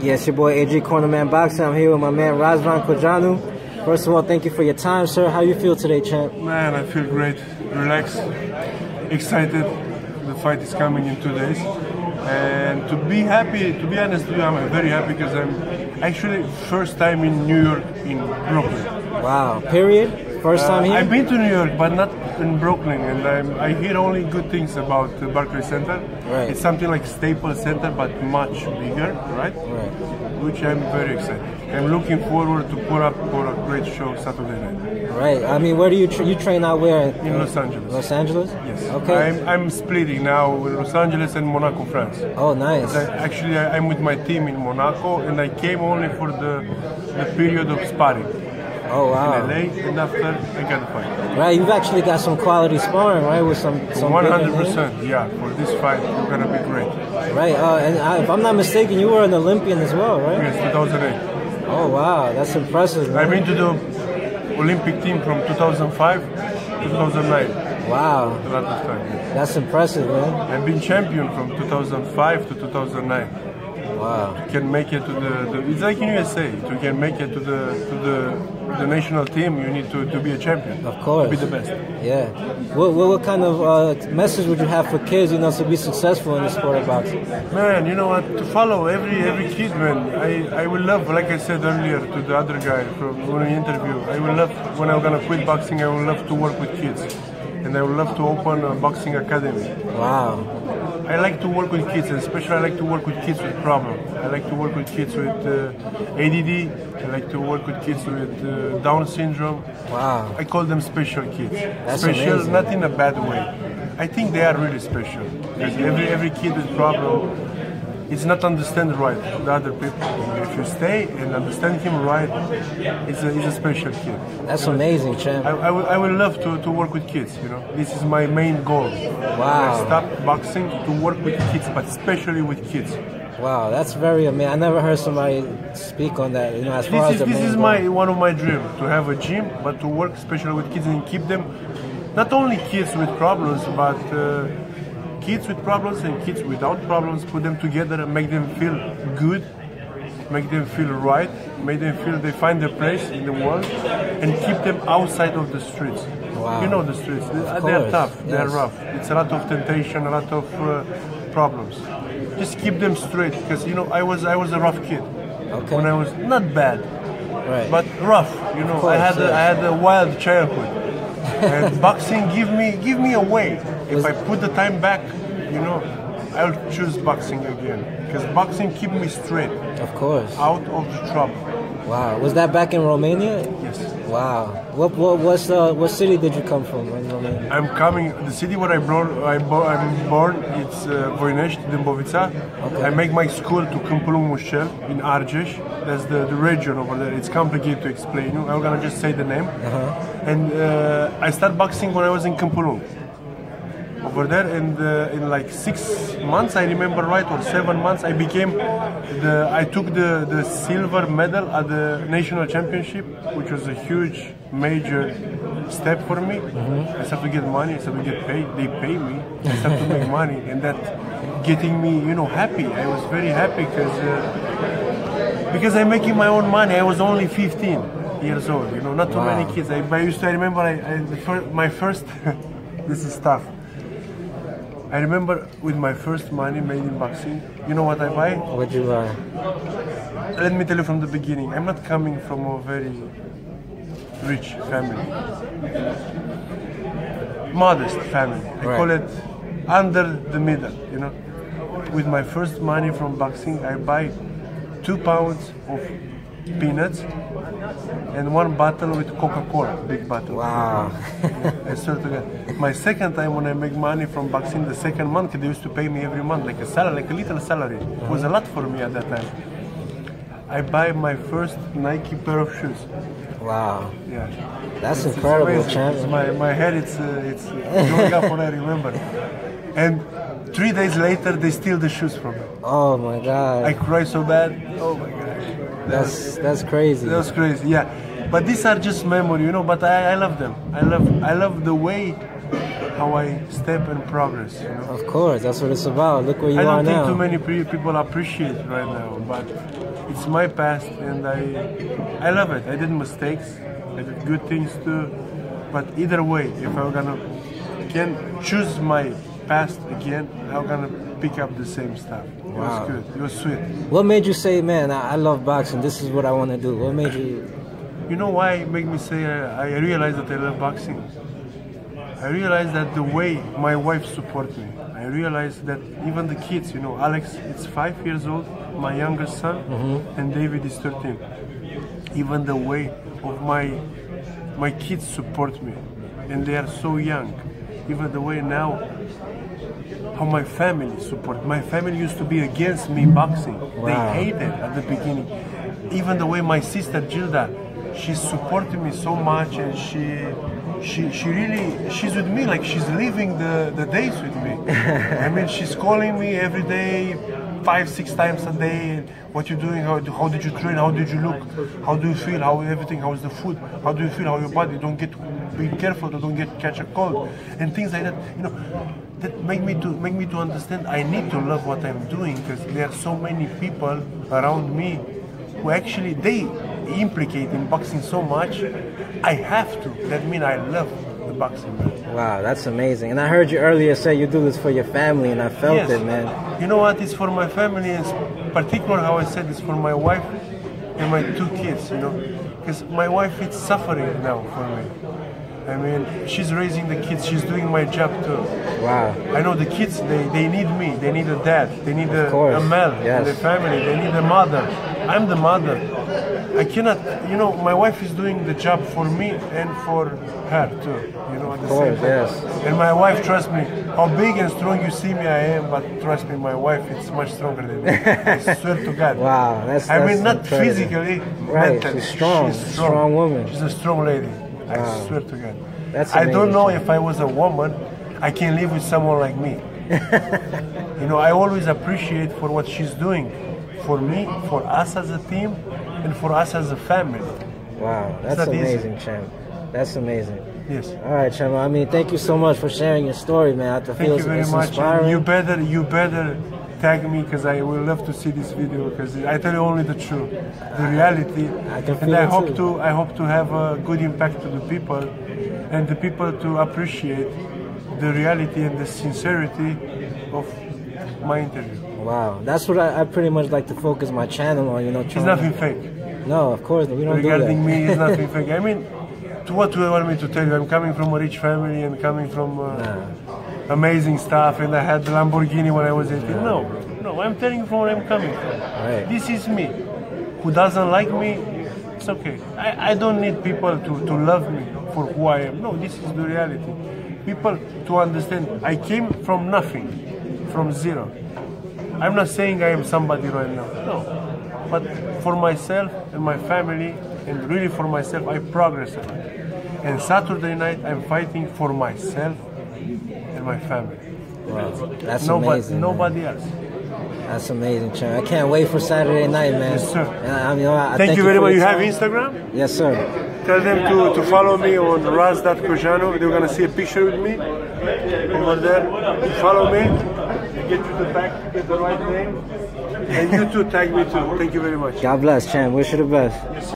Yes, your boy AJ Cornerman Boxing. I'm here with my man Razvan Cojanu. First of all, thank you for your time, sir. How you feel today, champ? Man, I feel great, relaxed, excited. The fight is coming in 2 days. And to be happy, to be honest with you, I'm very happy because I'm actually first time in New York, in Brooklyn. Wow, period? First time here? I've been to New York, but not in Brooklyn, and I hear only good things about Barclays Center. Right. It's something like Staples Center, but much bigger, right? Right. Which I'm very excited. I'm looking forward to put up for a great show Saturday night. Right. I mean, where do you train out? Where? In Los Angeles. Los Angeles? Yes. Okay. I'm splitting now with Los Angeles and Monaco, France. Oh, nice. Actually, I'm with my team in Monaco, and I came only for the period of sparring. Oh wow! In LA, and after I got a fight. Right, you've actually got some quality sparring, right? With some 100%, yeah. For this fight, you're gonna be great. Right, and if I'm not mistaken, you were an Olympian as well, right? Yes, 2008. Oh wow, that's impressive. I've been to the Olympic team from 2005 to 2009. Wow. A lot of time. Yes. That's impressive, man. I've been champion from 2005 to 2009. Wow! You can make it to the it's like in USA. If you can make it to the national team, you need to be a champion. Of course, to be the best. Yeah. What kind of message would you have for kids, you know, to be successful in the sport of boxing? Man, you know what? To follow every kid, man. I will love, like I said earlier to the other guy from an interview. I will love when I'm gonna quit boxing. I will love to work with kids, and I will love to open a boxing academy. Wow. I like to work with kids, and especially I like to work with kids with problems. I like to work with kids with ADD. I like to work with kids with Down syndrome. Wow! I call them special kids. That's special, amazing. Not in a bad way. I think they are really special. Because every kid with problem, it's not understand right the other people. If you stay and understand him right, it's a special kid. That's amazing, champ. I would love to work with kids, you know. This is my main goal. Wow. I stopped boxing to work with kids, but especially with kids. Wow, that's very amazing. I never heard somebody speak on that, you know, as far as the main goal. This is one of my dreams, to have a gym, but to work especially with kids and keep them, not only kids with problems, but kids with problems and kids without problems, put them together and make them feel good, make them feel right, make them feel they find their place in the world, and keep them outside of the streets. Wow. You know the streets, they are tough, yes. They are rough. It's a lot of temptation, a lot of problems. Just keep them straight, because you know I was a rough kid. Okay. When I was not bad, right, but rough. You know, course, I had a wild childhood. And boxing give me a way. If I put the time back, you know, I'll choose boxing again. Because boxing keep me straight. Of course. Out of the trouble. Wow. Was that back in Romania? Yes. Wow. What city did you come from in Romania? I'm coming. The city where I'm born. It's Voinești, Dimbovitsa. Okay. I make my school to Câmpulung Muscel in Arges. That's the region over there. It's complicated to explain. I'm gonna just say the name. And I started boxing when I was in Câmpulung. Over there, and in like 6 months, I remember right, or 7 months, I took the silver medal at the national championship, which was a huge, major step for me. I started to get money, I started to get paid, they pay me, I started to make money, and that getting me, you know, happy. I was very happy because I'm making my own money. I was only 15 years old, you know, not too many kids. I remember my first, this is tough. I remember with my first money made in boxing, you know what I buy? What you buy? Let me tell you from the beginning, I'm not coming from a very rich family. Modest family. Right. I call it under the middle, you know. With my first money from boxing, I buy 2 pounds of peanuts and one bottle with Coca-Cola, big bottle. Wow. I started to get. My second time when I make money from boxing, the second month, they used to pay me every month, like a salary, like a little salary. It was a lot for me at that time. I buy my first Nike pair of shoes. Wow. Yeah. That's incredible, champ. My head, it's going up when I remember. And 3 days later, they steal the shoes from me. Oh my God. I cry so bad. Oh my God. That's crazy. That's crazy, yeah. But these are just memory, you know. But I love them. I love the way how I step and progress, you know? Of course, that's what it's about. Look where you are now. I don't think too many people appreciate it right now, but it's my past and I love it. I did mistakes, I did good things too, but either way, if I'm gonna choose my past again, I'm gonna pick up the same stuff. Wow. It was good, it was sweet. What made you say, man, I love boxing, this is what I want to do? What made you... You know why it made me say I realized that I love boxing? I realized that the way my wife supports me. I realized that even the kids, you know, Alex is 5 years old, my youngest son, and David is 13. Even the way of my kids support me, and they are so young. Even the way now how my family support. My family used to be against me boxing. Wow. They hated at the beginning. Even the way my sister Gilda, she supported me so much, and she really, she's with me, like she's living the days with me. I mean, she's calling me every day, 5-6 times a day. What you doing? How did you train? How did you look? How do you feel? How everything? How's the food? How do you feel? How your body? Don't get, be careful. Don't get catch a cold and things like that. You know, that make me to understand I need to love what I'm doing, because there are so many people around me who actually they implicate in boxing so much. I have to. That means I love the boxing. Wow, that's amazing. And I heard you earlier say you do this for your family, and I felt it, man. You know what? It's for my family, and particularly how I said it's for my wife and my two kids. You know, because my wife is suffering now for me. I mean, she's raising the kids. She's doing my job too. Wow. I know the kids. They need me. They need a dad. They need a male in the family. They need a mother. I'm the mother. I cannot, you know, my wife is doing the job for me and for her too, you know, at the same time. And my wife, trust me, how big and strong you see me I am, but trust me, my wife is much stronger than me. I swear to God. Wow, that's I mean, not incredible. Physically, mentally. She's strong. She's a strong woman. She's a strong lady. Wow. I swear to God. That's amazing. I don't know if I was a woman, I can live with someone like me. You know, I always appreciate for what she's doing. For me, for us as a team, and for us as a family. Wow, that's amazing, champ. That's amazing. Yes. All right, champ. I mean, thank you so much for sharing your story, man. Thank you very much. And you better tag me, because I will love to see this video, because I tell you only the truth, the reality. I hope to have a good impact to the people, and the people to appreciate the reality and the sincerity of my interview. Wow, that's what I pretty much like to focus my channel on, you know. It's nothing fake. No, of course, we don't do that. Regarding me, it's nothing fake. I mean, to what do you want me to tell you? I'm coming from a rich family and coming from amazing stuff, and I had the Lamborghini when I was 18. No, I'm telling you from where I'm coming from. Right. This is me. Who doesn't like me, it's okay. I don't need people to love me for who I am. No, this is the reality. People to understand, I came from nothing, from zero. I'm not saying I am somebody right now, no. But for myself and my family, and really for myself, I progress a lot. And Saturday night, I'm fighting for myself and my family. Wow, that's amazing. Nobody else. That's amazing, champ. I can't wait for Saturday night, man. Yes, sir. And I thank you very much. You have Instagram? Yes, sir. Tell them to follow me on Razvan Cojanu. They're going to see a picture with me over there. Follow me. Get to the back, get the right name, and you too tag me too. Thank you very much. God bless, champ. Wish you the best.